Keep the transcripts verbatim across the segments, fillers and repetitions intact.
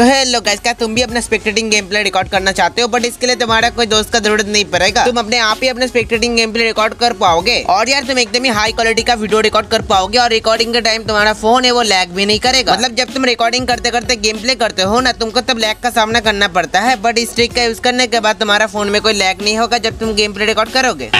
So hello guys, क्या तुम भी अपना स्पेक्टेटिंग गेम प्ले रिकॉर्ड करना चाहते हो बट इसके लिए तुम्हारा कोई दोस्त का जरूरत नहीं पड़ेगा। तुम अपने आप ही अपना स्पेक्टेटिंग गेम प्ले रिकॉर्ड कर पाओगे और यार तुम एकदम ही हाई क्वालिटी का वीडियो रिकॉर्ड कर पाओगे और रिकॉर्डिंग के टाइम तुम्हारा फोन है वो लैग भी नहीं करेगा। मतलब जब तुम रिकॉर्डिंग करते करते गेम प्ले करते हो ना तुमको तब लैग का सामना करना पड़ता है, बट इस ट्रिक का यूज करने के बाद तुम्हारा फोन में कोई लैग नहीं होगा जब तुम गेम प्ले रिकॉर्ड करोगे।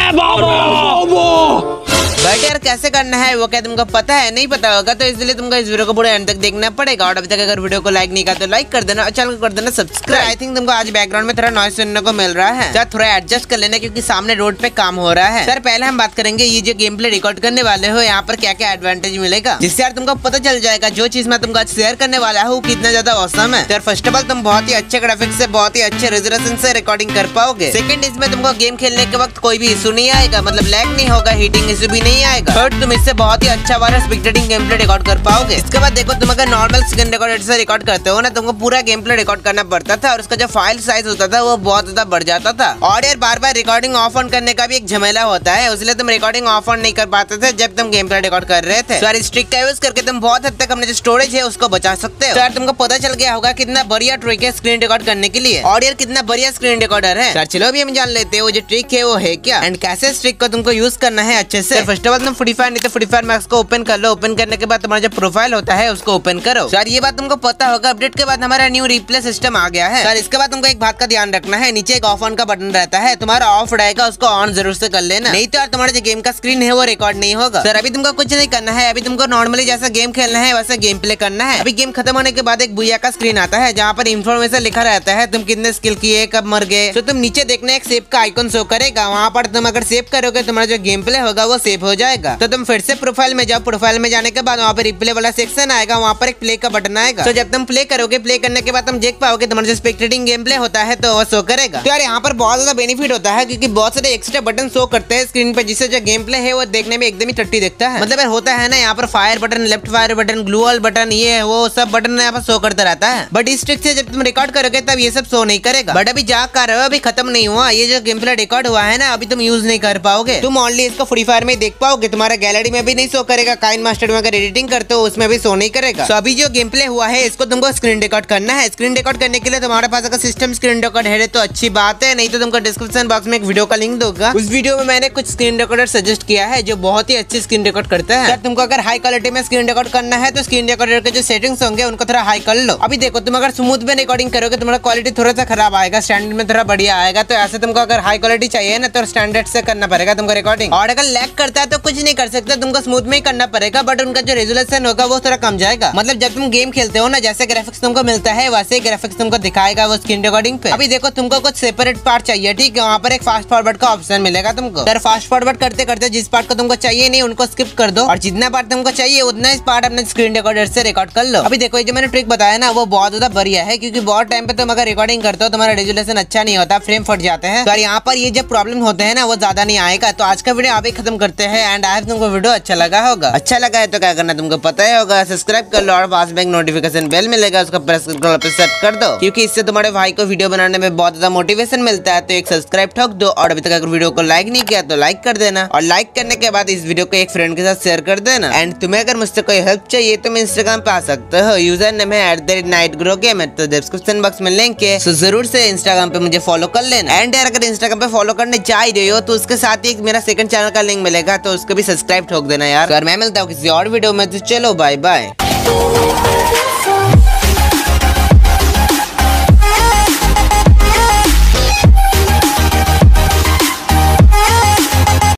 बट यार कैसे करना है वो क्या तुमको पता है? नहीं पता होगा तो इसलिए तुमको इस वीडियो को पूरे एंड तक देखना पड़ेगा और अभी तक अगर वीडियो को लाइक नहीं किया तो लाइक कर देना और चैनल को कर देना सब्सक्राइब। आई थिंक तुमको आज बैकग्राउंड में थोड़ा नॉइस सुनने को मिल रहा है, सर थोड़ा एडजस्ट कर लेना क्योंकि सामने रोड पे काम हो रहा है। सर पहले हम बात करेंगे ये जो गेम प्ले रिकॉर्ड करने वाले हो यहाँ पर क्या क्या एडवांटेज मिलेगा जिससे यार तुमको पता चल जाएगा जो चीज मैं तुमको आज शेयर करने वाला हूँ कितना ज्यादा औसम है। सर फर्स्ट ऑफ ऑल तुम बहुत ही अच्छे ग्राफिक्स से बहुत ही अच्छे रेजोल्यूशन से रिकॉर्डिंग कर पाओगे। सेकंड, इसमें तुमको गेम खेलने के वक्त कोई भी इशू नहीं आएगा, मतलब लैग नहीं होगा, हीटिंग इशू भी नहीं आएगा। थर्ड, तुम इससे बहुत ही अच्छा वाला स्पेक्टेटिंग गेम प्ले रिकॉर्ड कर पाओगे। इसके बाद देखो तुम अगर नॉर्मल स्क्रीन रिकॉर्डर से रिकॉर्ड करते हो ना तुमको पूरा गेम प्ले रिकॉर्ड करना पड़ता था और उसका जो फाइल साइज होता था वो बहुत ज्यादा बढ़ जाता था और यार बार बार रिकॉर्डिंग ऑफ ऑन करने का भी एक झमेला होता है, इसलिए तुम रिकॉर्डिंग ऑफ ऑन नहीं कर पाते थे जब तुम गेम प्ले रिकॉर्ड कर रहे थे। सर इस ट्रिक का यूज करके तुम बहुत हद तक अपने जो स्टोरेज है उसको बचा सकते हो। यार तुमको पता चल गया होगा कितना बढ़िया ट्रिक है स्क्रीन रिकॉर्ड करने के लिए और यार कितना बढ़िया स्क्रीन रिकॉर्डर है। सर चलो भी हम जान लेते हैं वो जो ट्रिक है वो है क्या एंड कैसे इस ट्रिक को तुमको यूज करना है अच्छे से। फर्स्ट ऑफ ऑल तुम फ्री फायर नहीं तो फ्री फायर मैक्स को ओपन कर लो। ओपन करने के बाद तुम्हारा जो प्रोफाइल होता है उसको ओपन करो। सर ये बात तुमको पता होगा अपडेट के बाद हमारा न्यू रिप्ले सिस्टम आ गया है। सर इसके बाद तुमको एक बात का ध्यान रखना है, नीचे एक ऑफ ऑन का बटन रहता है, तुम्हारा ऑफ रहेगा उसको ऑन जरूर से कर लेना, नहीं तो यार तुम्हारा जो गेम का स्क्रीन है वो रिकॉर्ड नहीं होगा। सर अभी तुमको कुछ नहीं करना है, अभी तुमको नॉर्मली जैसा गेम खेलना है वैसे गेम प्ले करना है। अभी गेम खत्म होने के बाद एक भैया का स्क्रीन आता है जहाँ पर इन्फॉर्मेशन लिखा रहता है तुम कितने स्किल किए, कब मर गए। तो तुम नीचे देखने एक सेव का आइकन शो करेगा, वहाँ पर तुम अगर सेव करोगे तुम्हारा जो गेम प्ले होगा वो सेव हो जाएगा। तो तुम फिर से प्रोफाइल में जाओ, प्रोफाइल में जाने के बाद वहाँ पर रिप्ले वाला सेक्शन आएगा, वहाँ पर एक प्ले का बटन आएगा। तो जब तुम प्ले करोगे, प्ले करने के बाद तुम देख पाओगे तुम्हारा जो स्पेक्टेटिंग गेम प्ले होता है तो वो शो करेगा। तो यार यहाँ पर बहुत ज्यादा बेनिफिट होता है क्योंकि बहुत सारे एक्स्ट्रा बटन शो करते हैं स्क्रीन पे जिससे जो गेम प्ले है वो देखने में एकदम ही टट्टी दिखता है। मतलब होता है ना यहाँ पर fire button, left fire button, glue all button, ये वो सब बटन यहाँ पर शो करता रहता है, बट इस ट्रिक से जब तुम रिकॉर्ड करोगे तब ये सब शो नहीं करेगा। बट अभी जा कर रहे हो, अभी खत्म नहीं हुआ, ये जो गेम प्ले रिकॉर्ड हुआ है ना अभी तुम यूज नहीं कर पाओगे, तुम ऑनली इसको फ्री फायर में देख पाओगे। तुम्हारा गैलरी में भी नहीं शो करेगा, काइन मास्टर में अगर एडिटिंग करते हो उसमें भी शो नहीं करेगा। तो अभी जो गेम प्ले हुआ है इसको तुमको स्क्रीन रिकॉर्ड करना है। स्क्रीन रिकॉर्ड करने के लिए तुम्हारे पास अगर सिस्टम स्क्रीन रिकॉर्ड है तो अच्छी बात है, नहीं तो तुमको डिस्क्रिप्शन बॉक्स में एक वीडियो का लिंक दूंगा, उस वीडियो में मैंने कुछ स्क्रीन रिकॉर्डर सजेस्ट किया है जो बहुत ही अच्छे स्क्रीन रिकॉर्ड करते हैं। तो तुमको अगर हाई क्वालिटी में स्क्रीन रिकॉर्ड करना है तो स्क्रीन रिकॉर्डर के जो सेटिंग्स होंगे उनको थोड़ा हाई कर लो। अभी देखो तुम अगर स्मूथ में रिकॉर्डिंग करोगे तुम्हारा क्वालिटी थोड़ा सा खराब आएगा, स्टैंडर्ड में थोड़ा बढ़िया आएगा। तो ऐसे तुमको अगर हाई क्वालिटी चाहिए ना तो स्टैंडर्ड से करना पड़ेगा तुमको रिकॉर्डिंग, और अगर लैग करता है तो कुछ नहीं कर सकते, तुमको स्मूथ में ही करना पड़ेगा, बट उनका जो रेजोल्यूशन होगा वो थोड़ा कम जाएगा। मतलब जब तुम गेम खेलते हो ना जैसे ग्राफिक्स तुमको मिलता है वैसे ही ग्राफिक्स तुमको दिखाएगा वो स्क्रीन रिकॉर्डिंग पे। अभी देखो तुमको कुछ सेपरेट पार्ट चाहिए, ठीक है, वहाँ पर एक फास्ट फॉरवर्ड का ऑप्शन मिलेगा तुमको। सर फास्ट फॉरवर्ड करते करते जिस पार्ट को तुमको चाहिए नहीं उनको स्किप कर दो और जितना पार्ट तुमको चाहिए उतना इस पार्ट अपने स्क्रीन रिकॉर्डर से रिकॉर्ड कर लो। अभी देखो ये जो मैंने ट्रिक बताया ना वो बहुत ज्यादा बढ़िया है क्योंकि बहुत टाइम पे तुम अगर रिकॉर्डिंग करते हो तुम्हारा रेजोल्यूशन अच्छा नहीं होता, फ्रेम फट जाते हैं, तो यहाँ पर ये जो प्रॉब्लम होते हैं ना वो ज्यादा नहीं आएगा। तो आज का वीडियो आप ही खत्म करते हैं एंड आज तुमको वीडियो अच्छा लगा होगा। अच्छा लगा है तो क्या करना तुमको पता ही होगा, सब्सक्राइब कर लो और पास में एक नोटिफिकेशन बेल मिलेगा उसका प्रेस करके सेट कर दो क्योंकि इससे तुम्हारे भाई को वीडियो बनाने में बहुत ज्यादा मोटिवेशन मिलता है। तो एक सब्सक्राइब ठोक दो और अभी तक अगर वीडियो को लाइक नहीं किया तो लाइक कर देना और लाइक करने के बाद इस वीडियो को एक फ्रेंड के साथ शेयर कर देना। एंड तुम्हें अगर मुझसे कोई हेल्प चाहिए तुम इंस्टाग्राम पे आ सकते हो, यूजर नेम है at the rate night grow game, तो डिस्क्रिप्शन बॉक्स में लिंक है, सो जरूर से इंस्टाग्राम पे मुझे फॉलो कर लेना। एंड यार अगर इंस्टाग्राम पे फॉलो करने जा रहे हो तो उसके साथ ही मेरा सेकंड चैनल का लिंक मिलेगा तो उसको भी सब्सक्राइब ठोक देना यार। मैं मिलता हूँ किसी और वीडियो में, तो चलो बाय बाय।